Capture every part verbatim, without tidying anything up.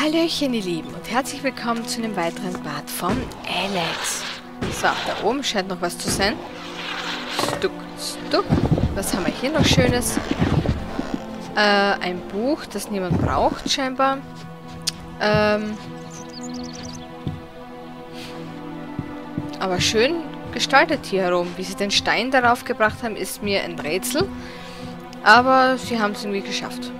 Hallöchen, ihr Lieben, und herzlich willkommen zu einem weiteren Part von ELEX. So, da oben scheint noch was zu sein. Stuck, stuck. Was haben wir hier noch Schönes? Äh, ein Buch, das niemand braucht, scheinbar. Ähm. Aber schön gestaltet hier herum. Wie sie den Stein darauf gebracht haben, ist mir ein Rätsel. Aber sie haben es irgendwie geschafft.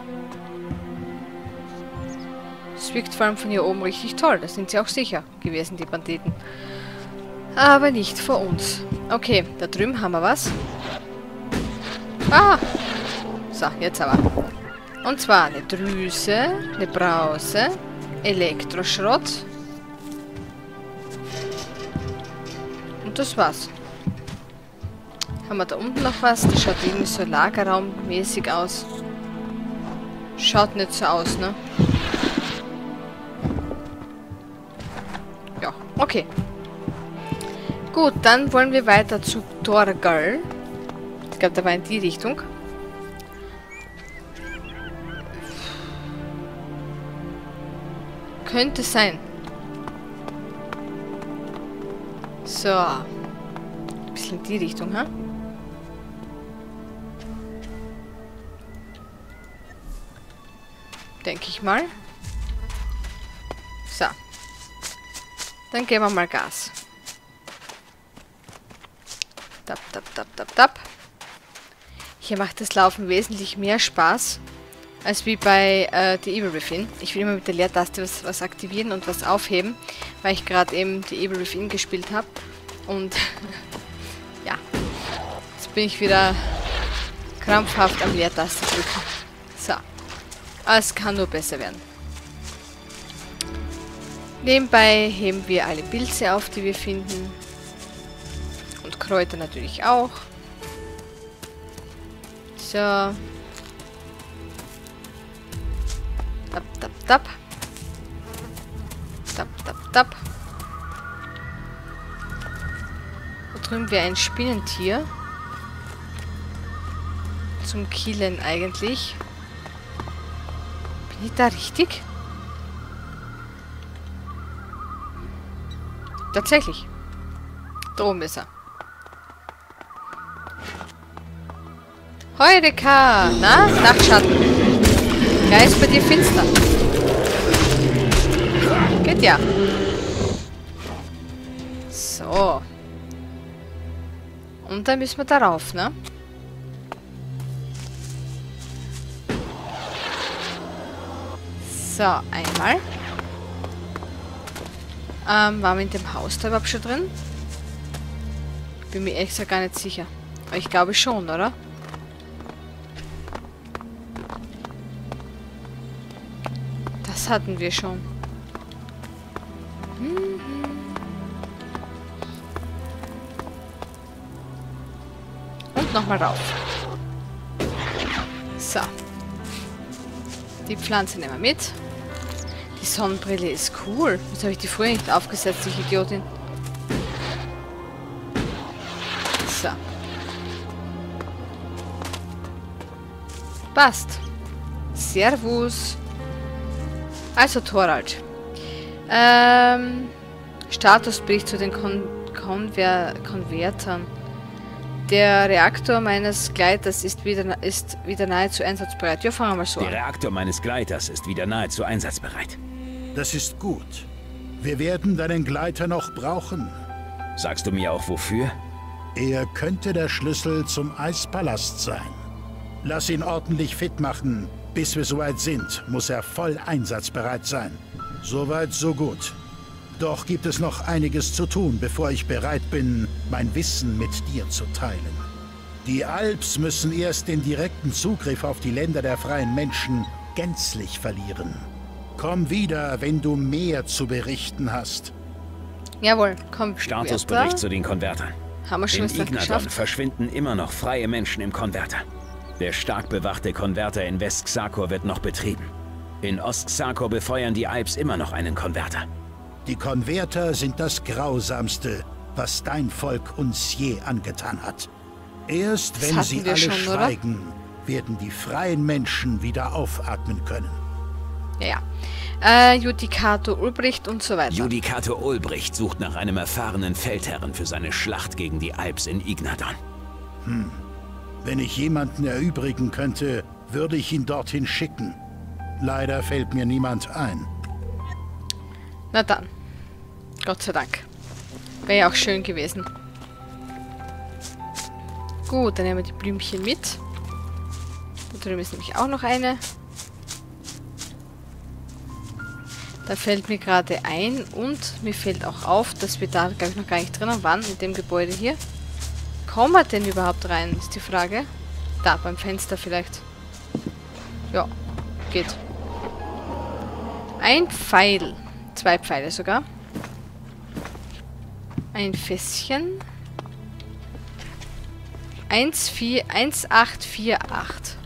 Es wirkt vor allem von hier oben richtig toll. Da sind sie auch sicher gewesen, die Banditen. Aber nicht vor uns. Okay, da drüben haben wir was. Ah! So, jetzt aber. Und zwar eine Drüse, eine Brause, Elektroschrott. Und das war's. Haben wir da unten noch was? Das schaut irgendwie so lagerraummäßig aus. Schaut nicht so aus, ne? Ja, okay. Gut, dann wollen wir weiter zu Torgal. Ich glaube, da war in die Richtung. Könnte sein. So. Ein bisschen in die Richtung, ha? Denke ich mal. So. Dann geben wir mal Gas. Tap, tap, tap, tap, tap. Hier macht das Laufen wesentlich mehr Spaß als wie bei äh, The Evil Within. Ich will immer mit der Leertaste was, was aktivieren und was aufheben, weil ich gerade eben The Evil Within gespielt habe. Und ja, jetzt bin ich wieder krampfhaft am Leertaste drücken. So, aber es kann nur besser werden. Nebenbei heben wir alle Pilze auf, die wir finden. Und Kräuter natürlich auch. So. Tap, tap, tap. Tap, tap, tap. Da drüben wäre ein Spinnentier. Zum Killen eigentlich. Bin ich da richtig? Tatsächlich. Da oben ist er. Heureka! Na? Nachtschatten. Ja, ist bei dir finster. Geht ja. So. Und dann müssen wir darauf, ne? So, einmal. Ähm, waren wir in dem Haus da überhaupt schon drin? Bin mir extra gar nicht sicher. Aber ich glaube schon, oder? Das hatten wir schon. Mhm. Und nochmal rauf. So. Die Pflanze nehmen wir mit. Die Sonnenbrille ist cool. Jetzt habe ich die früher nicht aufgesetzt, ich Idiotin. So. Passt. Servus. Also Torald. Ähm, Statusbericht zu den Kon Konver Konvertern. Der Reaktor meines Gleiters ist wieder, ist wieder nahezu einsatzbereit. Ja, fangen wir mal so an. Der Reaktor meines Gleiters ist wieder nahezu einsatzbereit. Das ist gut. Wir werden deinen Gleiter noch brauchen. Sagst du mir auch wofür? Er könnte der Schlüssel zum Eispalast sein. Lass ihn ordentlich fit machen. Bis wir soweit sind, muss er voll einsatzbereit sein. Soweit, so gut. Doch gibt es noch einiges zu tun, bevor ich bereit bin, mein Wissen mit dir zu teilen. Die Alps müssen erst den direkten Zugriff auf die Länder der freien Menschen gänzlich verlieren. Komm wieder, wenn du mehr zu berichten hast. Jawohl, komm. Statusbericht zu den Konvertern. Haben wir schon geschafft. In Ignadon verschwinden immer noch freie Menschen im Konverter. Der stark bewachte Konverter in West-Xarkor wird noch betrieben. In Ost-Xarkor befeuern die Alps immer noch einen Konverter. Die Konverter sind das Grausamste, was dein Volk uns je angetan hat. Erst wenn sie alle schweigen, werden die freien Menschen wieder aufatmen können. Ja, ja. Äh, Judicato Ulbricht und so weiter. Judicato Ulbricht sucht nach einem erfahrenen Feldherren für seine Schlacht gegen die Alps in Ignadon. Hm. Wenn ich jemanden erübrigen könnte, würde ich ihn dorthin schicken. Leider fällt mir niemand ein. Na dann. Gott sei Dank. Wäre ja auch schön gewesen. Gut, dann nehmen wir die Blümchen mit. Da drüben ist nämlich auch noch eine. Da fällt mir gerade ein und mir fällt auch auf, dass wir da, glaube ich, noch gar nicht drinnen waren, in dem Gebäude hier. Kommen wir denn überhaupt rein, ist die Frage. Da, beim Fenster vielleicht. Ja, geht. Ein Pfeil. Zwei Pfeile sogar. Ein Fässchen. eins acht vier acht.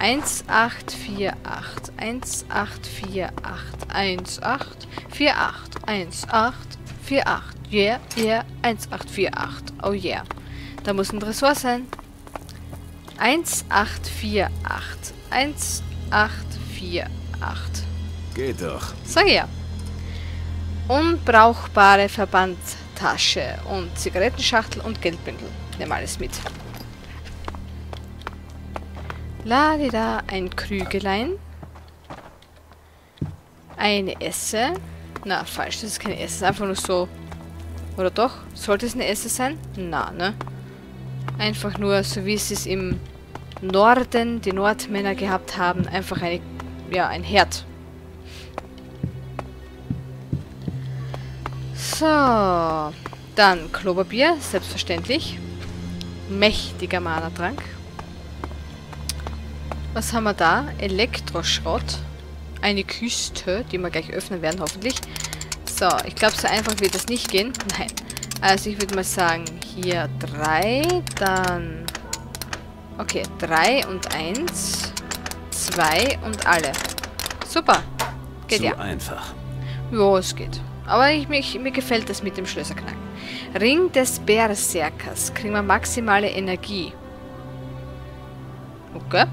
eins acht vier acht. eins acht vier acht. eins acht vier acht. eins acht vier acht. Yeah, yeah. eins acht vier acht. Oh yeah. Da muss ein Tresor sein. eins acht vier acht. eins acht vier acht. Geht doch. So, ja. Unbrauchbare Verbandtasche und Zigarettenschachtel und Geldbündel. Nehmen wir alles mit. Ladida, ein Krügelein. Eine Esse. Na, falsch, das ist keine Esse, das ist einfach nur so. Oder doch? Sollte es eine Esse sein? Na, ne? Einfach nur, so wie es es im Norden, die Nordmänner gehabt haben, einfach eine, ja, ein Herd. So, dann Klopapier, selbstverständlich. Mächtiger Mana-Trank. Was haben wir da? Elektroschrott. Eine Kiste, die wir gleich öffnen werden, hoffentlich. So, ich glaube, so einfach wird das nicht gehen. Nein. Also ich würde mal sagen, hier drei, dann... Okay, drei und eins, zwei und alle. Super. Geht ja. Zu einfach. Jo, es geht. Aber ich, mich, mir gefällt das mit dem Schlösserknacken. Ring des Berserkers. Kriegen wir maximale Energie. Okay.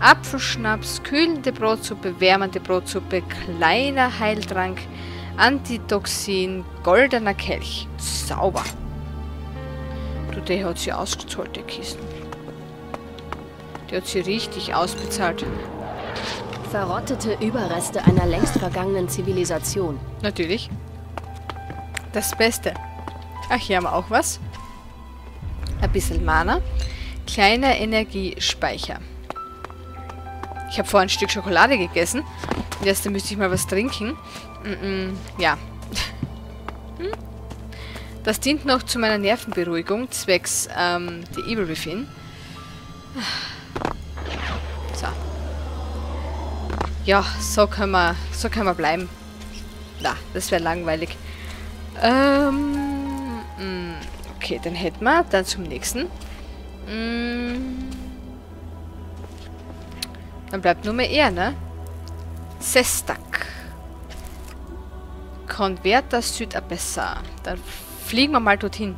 Apfelschnaps, kühlende Brotsuppe, wärmende Brotsuppe, kleiner Heiltrank, Antitoxin, goldener Kelch. Sauber. Du, der hat sie ausgezahlt, der Kissen. Der hat sie richtig ausbezahlt. Verrottete Überreste einer längst vergangenen Zivilisation. Natürlich. Das Beste. Ach, hier haben wir auch was. Ein bisschen Mana. Kleiner Energiespeicher. Ich habe vorhin ein Stück Schokolade gegessen. Jetzt müsste ich mal was trinken. Mm-mm, ja. Das dient noch zu meiner Nervenberuhigung, zwecks ähm, The Evil Within. So. Ja, so können wir, so können wir bleiben. Na, das wäre langweilig. Ähm, okay, dann hätten wir. Dann zum nächsten. Dann bleibt nur mehr er, ne? Sestak. Konverter Südabessa. Dann fliegen wir mal dorthin.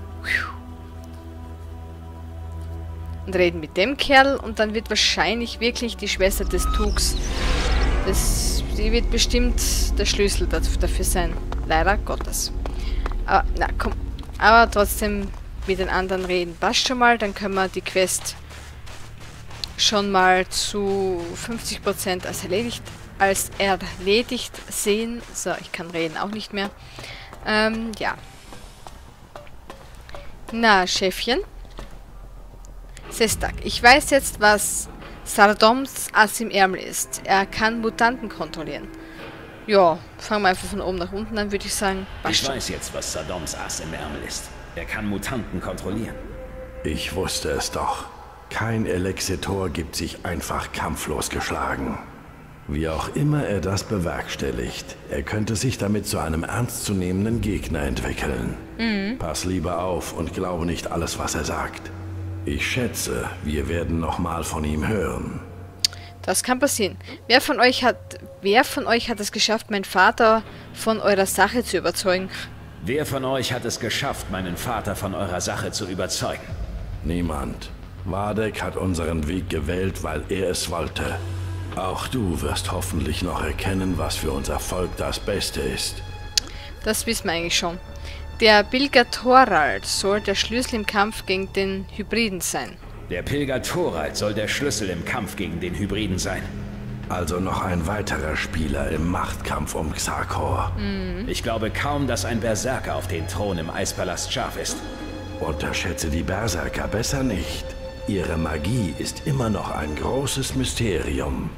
Und reden mit dem Kerl. Und dann wird wahrscheinlich wirklich die Schwester des Tugs... Das, die wird bestimmt der Schlüssel dafür sein. Leider Gottes. Aber, na, komm. Aber trotzdem mit den anderen reden. Passt schon mal, dann können wir die Quest schon mal zu fünfzig Prozent als erledigt, als erledigt sehen. So, ich kann reden auch nicht mehr. Ähm, ja. Na, Schäfchen. Sestak, ich weiß jetzt, was... Sardoms Ass im Ärmel ist. Er kann Mutanten kontrollieren. Ja, fangen wir einfach von oben nach unten an, würde ich sagen. Ich weiß jetzt, was Sardoms Ass im Ärmel ist. Er kann Mutanten kontrollieren. Ich wusste es doch. Kein Elexitor gibt sich einfach kampflos geschlagen. Wie auch immer er das bewerkstelligt, er könnte sich damit zu einem ernstzunehmenden Gegner entwickeln. Mhm. Pass lieber auf und glaube nicht alles, was er sagt. Ich schätze, wir werden nochmal von ihm hören. Das kann passieren. Wer von euch hat, wer von euch hat es geschafft, meinen Vater von eurer Sache zu überzeugen? Wer von euch hat es geschafft, meinen Vater von eurer Sache zu überzeugen? Niemand. Wadek hat unseren Weg gewählt, weil er es wollte. Auch du wirst hoffentlich noch erkennen, was für unser Volk das Beste ist. Das wissen wir eigentlich schon. Der Pilger Torald soll der Schlüssel im Kampf gegen den Hybriden sein. Der Pilger Torald soll der Schlüssel im Kampf gegen den Hybriden sein. Also noch ein weiterer Spieler im Machtkampf um Xarkor. Mhm. Ich glaube kaum, dass ein Berserker auf den Thron im Eispalast scharf ist. Unterschätze die Berserker besser nicht. Ihre Magie ist immer noch ein großes Mysterium.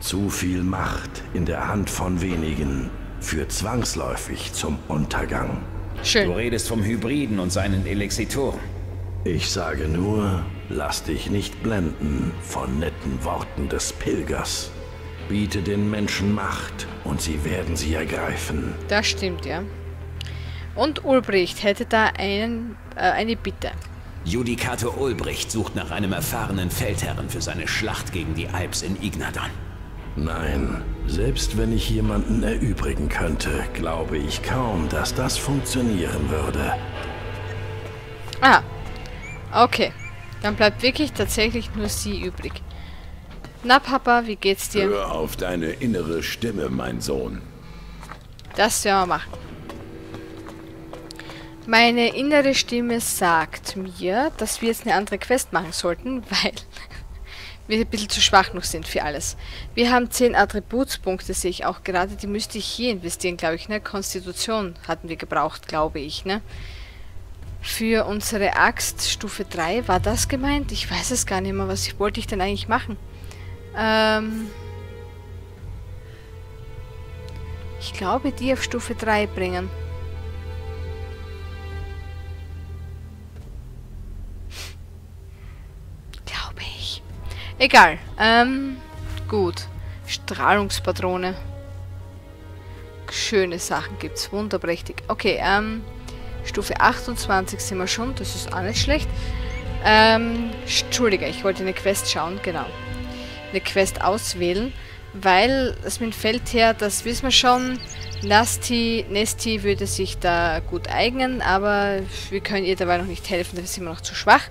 Zu viel Macht in der Hand von wenigen führt zwangsläufig zum Untergang. Schön. Du redest vom Hybriden und seinen Elexitor. Ich sage nur, lass dich nicht blenden von netten Worten des Pilgers. Biete den Menschen Macht und sie werden sie ergreifen. Das stimmt, ja. Und Ulbricht hätte da einen, äh, eine Bitte. Judicato Ulbricht sucht nach einem erfahrenen Feldherren für seine Schlacht gegen die Alps in Ignadon. Nein, selbst wenn ich jemanden erübrigen könnte, glaube ich kaum, dass das funktionieren würde. Ah, okay. Dann bleibt wirklich tatsächlich nur sie übrig. Na Papa, wie geht's dir? Hör auf deine innere Stimme, mein Sohn. Das werden wir machen. Meine innere Stimme sagt mir, dass wir jetzt eine andere Quest machen sollten, weil wir ein bisschen zu schwach noch sind für alles. Wir haben zehn Attributspunkte, sehe ich auch gerade. Die müsste ich hier investieren, glaube ich, ne? Konstitution hatten wir gebraucht, glaube ich, ne? Für unsere Axt, Stufe drei, war das gemeint? Ich weiß es gar nicht mehr, was ich, wollte ich denn eigentlich machen? Ähm... Ich glaube, die auf Stufe drei bringen. Egal, ähm, gut. Strahlungspatrone. Schöne Sachen gibt's, wunderprächtig. Okay, ähm, Stufe achtundzwanzig sind wir schon, das ist auch nicht schlecht. Ähm, Entschuldige, ich wollte eine Quest schauen, genau. Eine Quest auswählen, weil es mit dem Feldherr, das wissen wir schon, Nasti, Nesti würde sich da gut eignen, aber wir können ihr dabei noch nicht helfen, da sind wir noch zu schwach.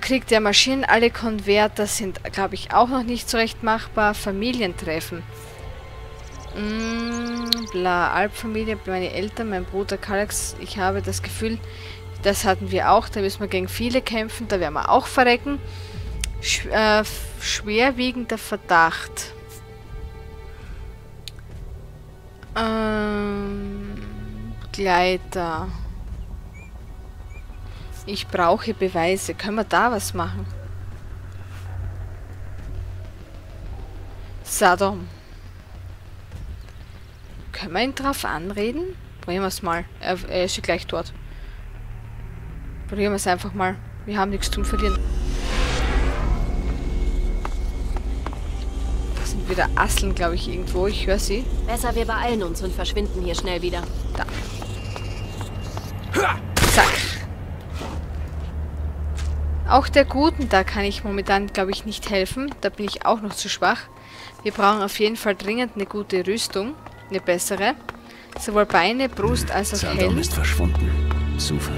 Krieg der Maschinen, alle Konverter sind, glaube ich, auch noch nicht so recht machbar. Familientreffen. Mm, bla, Alpfamilie, meine Eltern, mein Bruder Kalax. Ich habe das Gefühl, das hatten wir auch. Da müssen wir gegen viele kämpfen, da werden wir auch verrecken. Sch äh, schwerwiegender Verdacht. Ähm, Gleiter. Ich brauche Beweise. Können wir da was machen? Sadom. Können wir ihn drauf anreden? Probieren wir es mal. Er, er ist ja gleich dort. Probieren wir es einfach mal. Wir haben nichts zum Verlieren. Da sind wieder Asseln, glaube ich, irgendwo. Ich höre sie. Besser wir beeilen uns und verschwinden hier schnell wieder. Da. Zack. Auch der Guten, da kann ich momentan, glaube ich, nicht helfen. Da bin ich auch noch zu schwach. Wir brauchen auf jeden Fall dringend eine gute Rüstung. Eine bessere. Sowohl Beine, Brust als auch Helm. Sadom ist verschwunden. Zufall.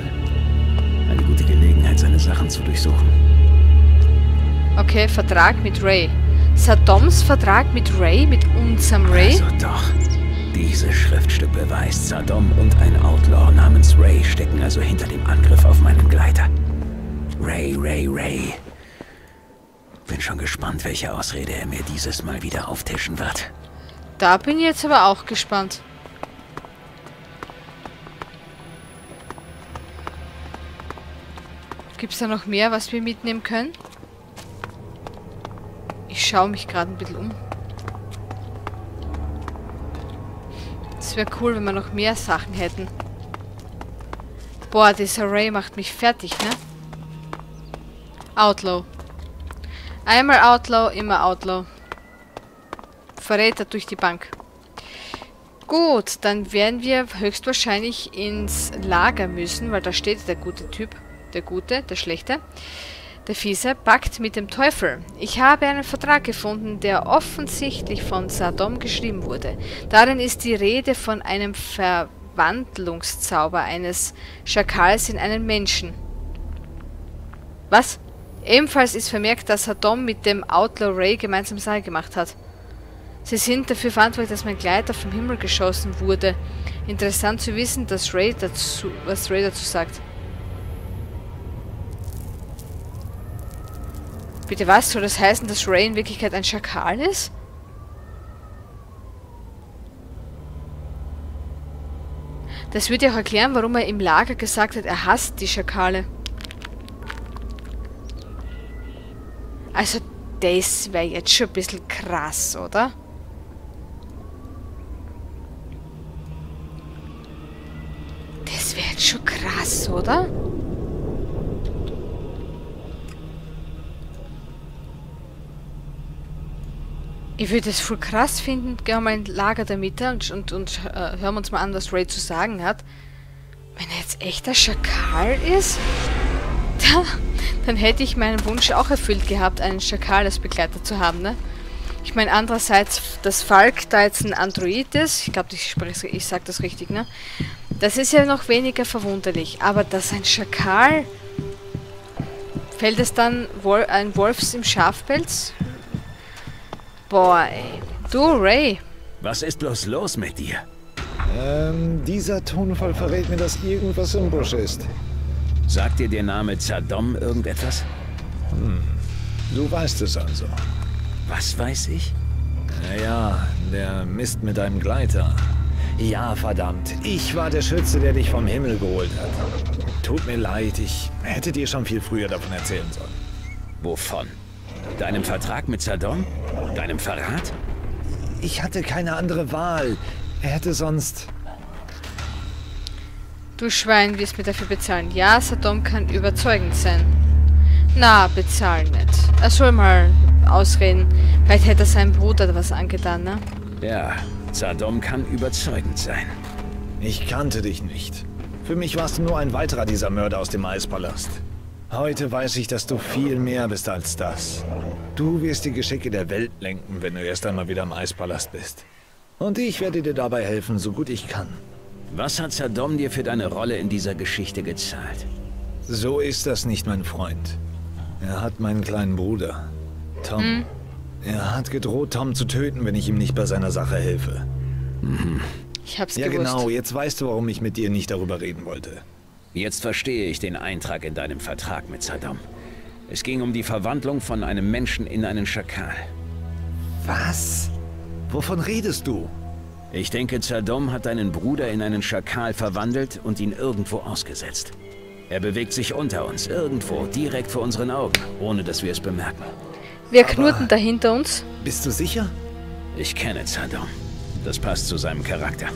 Eine gute Gelegenheit, seine Sachen zu durchsuchen. Okay, Vertrag mit Ray. Sadoms Vertrag mit Ray, mit unserem Ray? Also doch. Dieses Schriftstück beweist, Sadom und ein Outlaw namens Ray stecken also hinter dem Angriff auf meinen Gleiter. Ray, Ray, Ray. Bin schon gespannt, welche Ausrede er mir dieses Mal wieder auftischen wird. Da bin ich jetzt aber auch gespannt. Gibt es da noch mehr, was wir mitnehmen können? Ich schaue mich gerade ein bisschen um. Es wäre cool, wenn wir noch mehr Sachen hätten. Boah, dieser Ray macht mich fertig, ne? Outlaw. Einmal Outlaw, immer Outlaw. Verräter durch die Bank. Gut, dann werden wir höchstwahrscheinlich ins Lager müssen, weil da steht der gute Typ, der Gute, der Schlechte, der Fiese, packt mit dem Teufel. Ich habe einen Vertrag gefunden, der offensichtlich von Sadom geschrieben wurde. Darin ist die Rede von einem Verwandlungszauber eines Schakals in einen Menschen. Was? Ebenfalls ist vermerkt, dass Sadom mit dem Outlaw Ray gemeinsam Sache gemacht hat. Sie sind dafür verantwortlich, dass mein Gleiter vom Himmel geschossen wurde. Interessant zu wissen, dass Ray dazu, was Ray dazu sagt. Bitte was? Soll das heißen, dass Ray in Wirklichkeit ein Schakal ist? Das würde ja auch erklären, warum er im Lager gesagt hat, er hasst die Schakale. Also, das wäre jetzt schon ein bisschen krass, oder? Das wäre jetzt schon krass, oder? Ich würde es voll krass finden, gehen wir mal in Lager der Mitte und, und, und äh, hören uns mal an, was Ray zu sagen hat. Wenn er jetzt echter Schakal ist, da, dann hätte ich meinen Wunsch auch erfüllt gehabt, einen Schakal als Begleiter zu haben, ne? Ich meine, andererseits, dass Falk da jetzt ein Android ist, ich glaube, ich, ich sage das richtig, ne? Das ist ja noch weniger verwunderlich, aber dass ein Schakal, fällt es dann Wol- ein Wolfs im Schafpelz? Boah, ey. Du, Ray. Was ist bloß los mit dir? Ähm, dieser Tonfall verrät mir, dass irgendwas im Busch ist. Sagt dir der Name Zardom irgendetwas? Hm, du weißt es also. Was weiß ich? Naja, der Mist mit deinem Gleiter. Ja, verdammt. Ich war der Schütze, der dich vom Himmel geholt hat. Tut mir leid, ich hätte dir schon viel früher davon erzählen sollen. Wovon? Deinem Vertrag mit Sadom? Deinem Verrat? Ich hatte keine andere Wahl. Er hätte sonst... Du Schwein, wirst mir dafür bezahlen. Ja, Sadom kann überzeugend sein. Na, bezahlen nicht. Er soll mal ausreden. Vielleicht hätte er seinem Bruder was angetan, ne? Ja, Sadom kann überzeugend sein. Ich kannte dich nicht. Für mich warst du nur ein weiterer dieser Mörder aus dem Eispalast. Heute weiß ich, dass du viel mehr bist als das. Du wirst die Geschicke der Welt lenken, wenn du erst einmal wieder im Eispalast bist. Und ich werde dir dabei helfen, so gut ich kann. Was hat Sadom dir für deine Rolle in dieser Geschichte gezahlt? So ist das nicht, mein Freund. Er hat meinen kleinen Bruder, Tom. Hm? Er hat gedroht, Tom zu töten, wenn ich ihm nicht bei seiner Sache helfe. Mhm. Ich hab's gewusst. Ja genau, jetzt weißt du, warum ich mit dir nicht darüber reden wollte. Jetzt verstehe ich den Eintrag in deinem Vertrag mit Sadom. Es ging um die Verwandlung von einem Menschen in einen Schakal. Was? Wovon redest du? Ich denke, Sadom hat deinen Bruder in einen Schakal verwandelt und ihn irgendwo ausgesetzt. Er bewegt sich unter uns, irgendwo, direkt vor unseren Augen, ohne dass wir es bemerken. Wir knurrten da hinter uns. Bist du sicher? Ich kenne Sadom. Das passt zu seinem Charakter.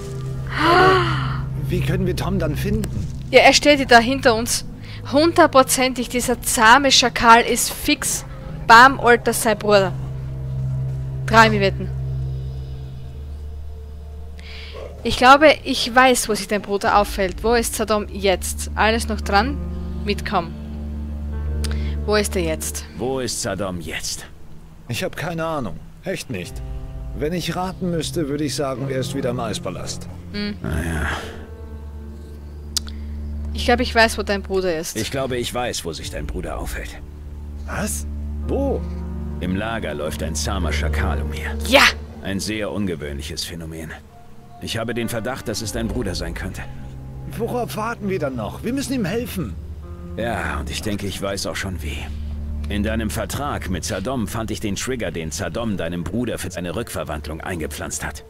Aber wie können wir Tom dann finden? Ja, er steht da hinter uns. Hundertprozentig, dieser zahme Schakal ist fix. Bam, alter, sei Bruder. Drei Minuten. Ich glaube, ich weiß, wo sich dein Bruder auffällt. Wo ist Sadom jetzt? Alles noch dran? Mitkommen. Wo ist er jetzt? Wo ist Sadom jetzt? Ich habe keine Ahnung. Echt nicht. Wenn ich raten müsste, würde ich sagen, er ist wieder im Eispalast. Hm. Naja. Ich glaube, ich weiß, wo dein Bruder ist. Ich glaube, ich weiß, wo sich dein Bruder aufhält. Was? Wo? Im Lager läuft ein zahmer Schakal umher. Ja! Ein sehr ungewöhnliches Phänomen. Ich habe den Verdacht, dass es dein Bruder sein könnte. Worauf warten wir dann noch? Wir müssen ihm helfen. Ja, und ich denke, ich weiß auch schon wie. In deinem Vertrag mit Sadom fand ich den Trigger, den Sadom deinem Bruder für seine Rückverwandlung eingepflanzt hat.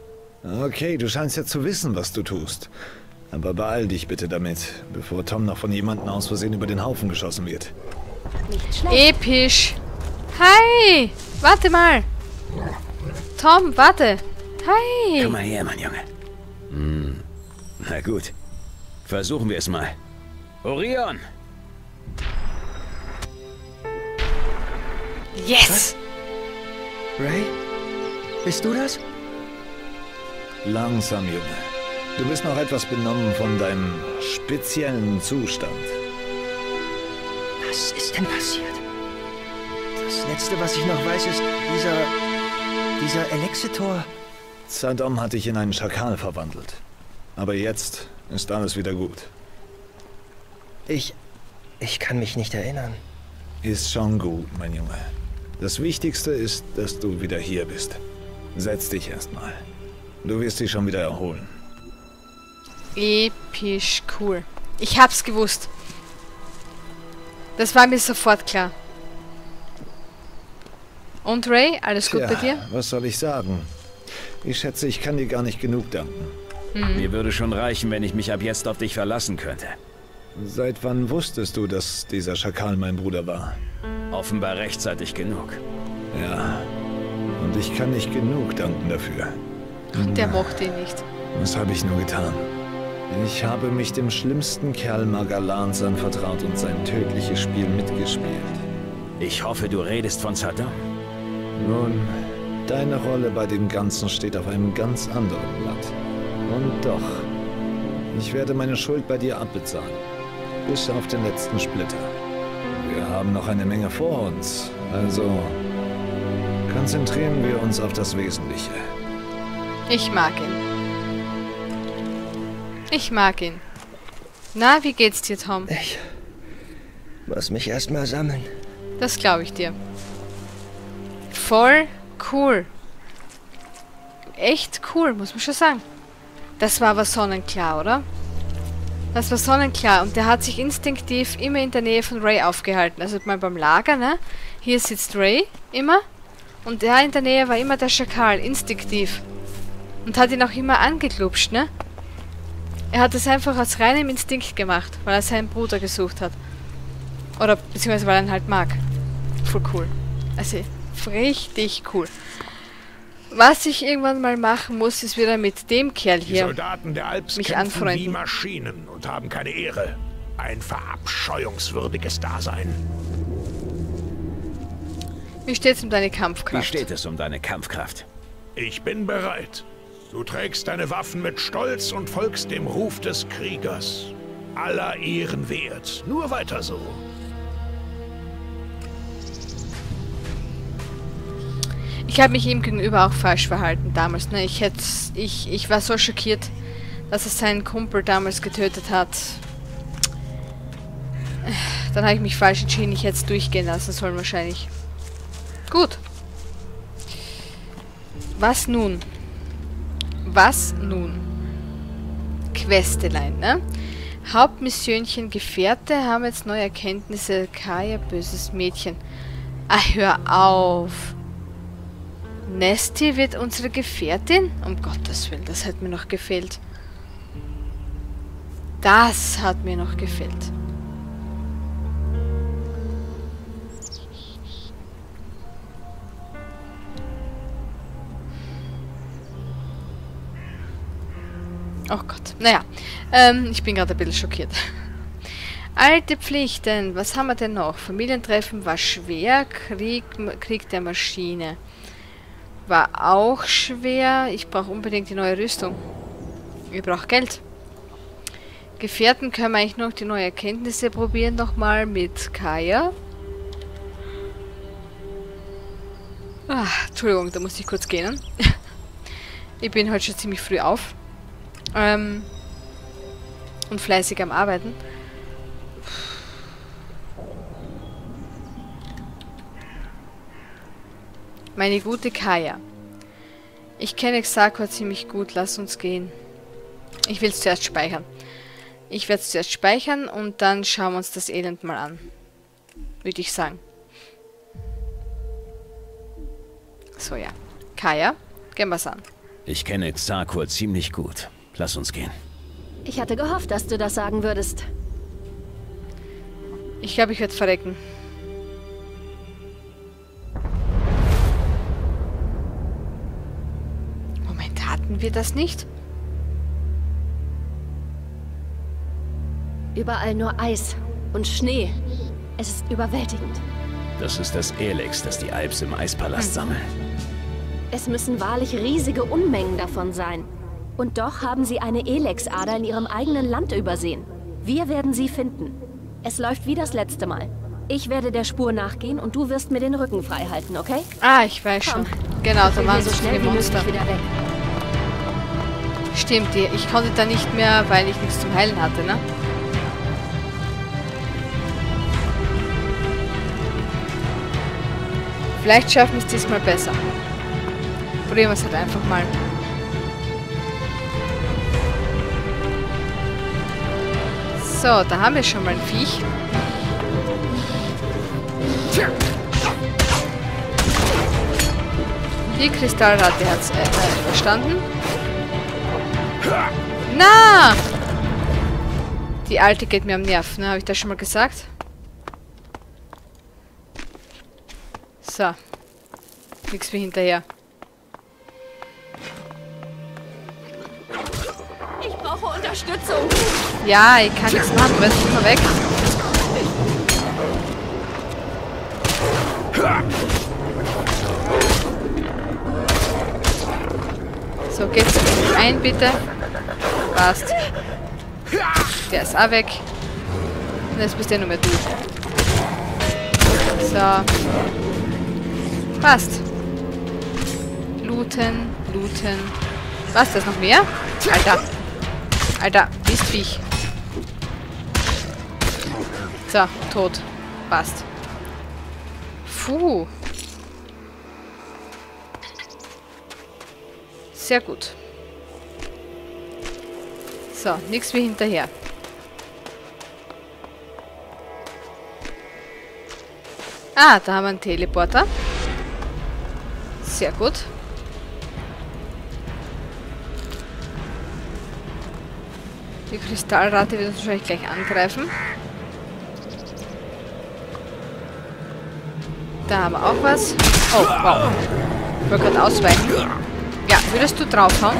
Okay, du scheinst ja zu wissen, was du tust. Aber beeil dich bitte damit, bevor Tom noch von jemandem aus Versehen über den Haufen geschossen wird. Episch. Hi! Warte mal! Tom, warte! Hi! Komm mal her, mein Junge. Hm. Na gut. Versuchen wir es mal. Orion! Yes! Was? Ray? Bist du das? Langsam, Junge. Du bist noch etwas benommen von deinem speziellen Zustand. Was ist denn passiert? Das Letzte, was ich noch weiß, ist dieser... dieser Elexitor. Sadom hat dich in einen Schakal verwandelt. Aber jetzt ist alles wieder gut. Ich... ich kann mich nicht erinnern. Ist schon gut, mein Junge. Das Wichtigste ist, dass du wieder hier bist. Setz dich erstmal. Du wirst dich schon wieder erholen. Episch cool. Ich hab's gewusst. Das war mir sofort klar. Und Ray, alles gut Tja, bei dir? Was soll ich sagen? Ich schätze, ich kann dir gar nicht genug danken. Hm. Mir würde schon reichen, wenn ich mich ab jetzt auf dich verlassen könnte. Seit wann wusstest du, dass dieser Schakal mein Bruder war? Offenbar rechtzeitig genug. Ja, und ich kann nicht genug danken dafür. Der mochte ihn nicht. Was habe ich nur getan? Ich habe mich dem schlimmsten Kerl Magalans anvertraut und sein tödliches Spiel mitgespielt. Ich hoffe, du redest von Sadom. Nun, deine Rolle bei dem Ganzen steht auf einem ganz anderen Blatt. Und doch, ich werde meine Schuld bei dir abbezahlen. Bis auf den letzten Splitter. Wir haben noch eine Menge vor uns, also konzentrieren wir uns auf das Wesentliche. Ich mag ihn. Ich mag ihn. Na, wie geht's dir, Tom? Ich muss mich erstmal sammeln. Das glaube ich dir. Voll cool. Echt cool, muss man schon sagen. Das war aber sonnenklar, oder? Das war sonnenklar und der hat sich instinktiv immer in der Nähe von Ray aufgehalten. Also mal beim Lager, ne? Hier sitzt Ray immer und der in der Nähe war immer der Schakal, instinktiv. Und hat ihn auch immer angeklupscht, ne? Er hat es einfach aus reinem Instinkt gemacht, weil er seinen Bruder gesucht hat. Oder beziehungsweise weil er ihn halt mag. Voll cool. Also richtig cool. Was ich irgendwann mal machen muss, ist wieder mit dem Kerl hier. Die Soldaten der Alps mich anfreunden wie Maschinen und haben keine Ehre. Ein verabscheuungswürdiges Dasein. Wie steht's um deine Kampfkraft? Wie steht es um deine Kampfkraft? Ich bin bereit. Du trägst deine Waffen mit Stolz und folgst dem Ruf des Kriegers. Aller Ehren wert. Nur weiter so. Ich habe mich ihm gegenüber auch falsch verhalten damals. Ne? Ich, hätte, ich, ich war so schockiert, dass er seinen Kumpel damals getötet hat. Dann habe ich mich falsch entschieden. Ich hätte es durchgehen lassen sollen wahrscheinlich. Gut. Was nun? Was nun? Questelein, ne? Hauptmissionchen Gefährte haben jetzt neue Erkenntnisse. Kaya, böses Mädchen. Ah, hör auf. Nesti wird unsere Gefährtin? Um Gottes Willen, das hat mir noch gefehlt. Das hat mir noch gefehlt. Oh Gott, naja. Ähm, ich bin gerade ein bisschen schockiert. Alte Pflichten, was haben wir denn noch? Familientreffen war schwer, Krieg, Krieg der Maschine war auch schwer. Ich brauche unbedingt die neue Rüstung. Ich brauche Geld. Gefährten können wir eigentlich noch die neuen Erkenntnisse probieren nochmal mit Kaya. Ah, Entschuldigung, da musste ich kurz gehen. Ich bin heute schon ziemlich früh auf. Ähm, und fleißig am Arbeiten. Meine gute Kaya. Ich kenne Xarkor ziemlich gut, lass uns gehen. Ich will es zuerst speichern. Ich werde es zuerst speichern und dann schauen wir uns das Elend mal an. Würde ich sagen. So, ja. Kaya, gehen wir's an. Ich kenne Xarkor ziemlich gut. Lass uns gehen. Ich hatte gehofft, dass du das sagen würdest. Ich glaube, ich werde verrecken. Moment, hatten wir das nicht? Überall nur Eis und Schnee. Es ist überwältigend. Das ist das Elex, das die Alps im Eispalast sammeln. Es müssen wahrlich riesige Unmengen davon sein. Und doch haben sie eine Elex-Ader in ihrem eigenen Land übersehen. Wir werden sie finden. Es läuft wie das letzte Mal. Ich werde der Spur nachgehen und du wirst mir den Rücken frei halten, okay? Ah, ich weiß schon. Genau, da waren so schnell die Monster wieder weg. Stimmt, ich konnte da nicht mehr, weil ich nichts zum Heilen hatte, ne? Vielleicht schaffen wir es diesmal besser. Probieren wir es halt einfach mal. So, da haben wir schon mal ein Viech. Die Kristallratte hat es äh, äh, verstanden. Na! Die alte geht mir am Nerv, ne? Habe ich das schon mal gesagt? So. Nix wie hinterher. Ich brauche Unterstützung. Ja, ich kann nichts machen. Weißt du, mal weg. So, geht's ein, bitte. Passt. Der ist auch weg. Und jetzt bist ja nur mehr du. So. Passt. Looten, looten. Was, das noch mehr? Alter. Alter, Mistviech. So, tot. Passt. Puh. Sehr gut. So, nichts wie hinterher. Ah, da haben wir einen Teleporter. Sehr gut. Die Kristallratte wird uns wahrscheinlich gleich angreifen. Da haben wir auch was. Oh, wow. Ich wollte gerade ausweichen. Ja, würdest du draufhauen?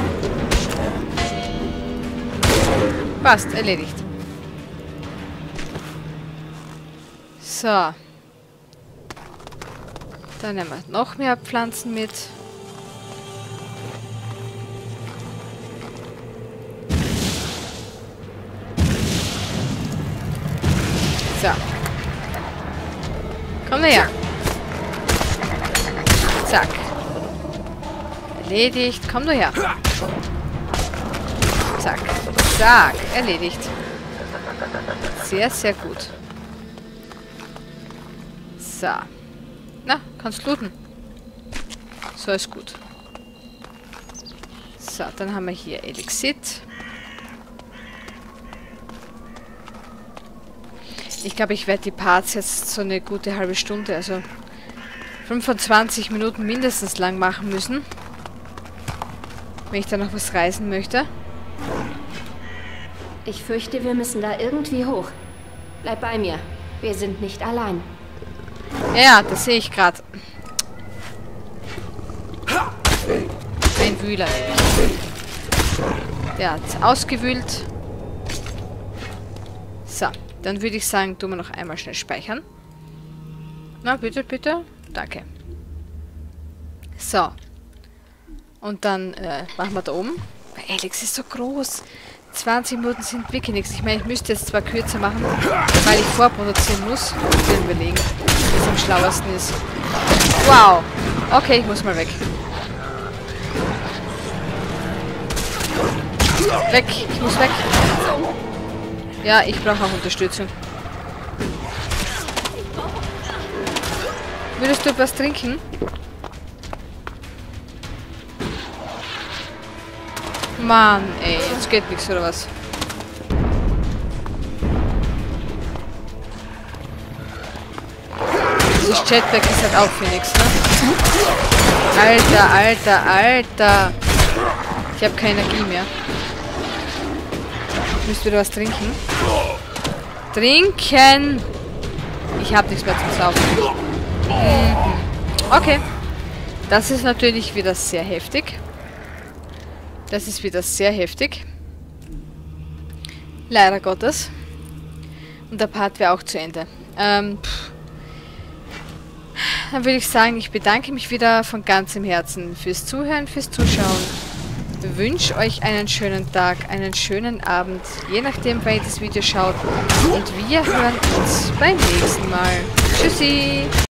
Passt, erledigt. So. Dann nehmen wir noch mehr Pflanzen mit. So. Komm her. Zack. Erledigt. Komm nur her. Zack. Zack. Erledigt. Sehr, sehr gut. So. Na, kannst looten. So ist gut. So, dann haben wir hier Elexit. Ich glaube, ich werde die Parts jetzt so eine gute halbe Stunde, also fünfundzwanzig Minuten mindestens lang machen müssen. Wenn ich da noch was reißen möchte. Ich fürchte, wir müssen da irgendwie hoch. Bleib bei mir. Wir sind nicht allein. Ja, das sehe ich gerade. Ein Wühler. Der hat ausgewühlt. So, dann würde ich sagen, tun wir noch einmal schnell speichern. Na, bitte, bitte. Danke. So. Und dann äh, machen wir da oben. Elex ist so groß. zwanzig Minuten sind wirklich nichts. Ich meine, ich müsste jetzt zwar kürzer machen, weil ich vorproduzieren muss. Ich will überlegen, was am schlauesten ist. Wow. Okay, ich muss mal weg. Weg. Ich muss weg. Ja, ich brauche auch Unterstützung. Würdest du was trinken? Mann, ey, jetzt geht nichts, oder was? Dieses Jetpack ist halt auch für nichts, ne? Alter, alter, alter. Ich habe keine Energie mehr. Müsst ihr was trinken? Trinken! Ich habe nichts mehr zum Saufen. Okay. Das ist natürlich wieder sehr heftig. Das ist wieder sehr heftig. Leider Gottes. Und der Part wäre auch zu Ende. Ähm, Dann würde ich sagen, ich bedanke mich wieder von ganzem Herzen fürs Zuhören, fürs Zuschauen. Ich wünsche euch einen schönen Tag, einen schönen Abend, je nachdem, wer das Video schaut. Und wir hören uns beim nächsten Mal. Tschüssi!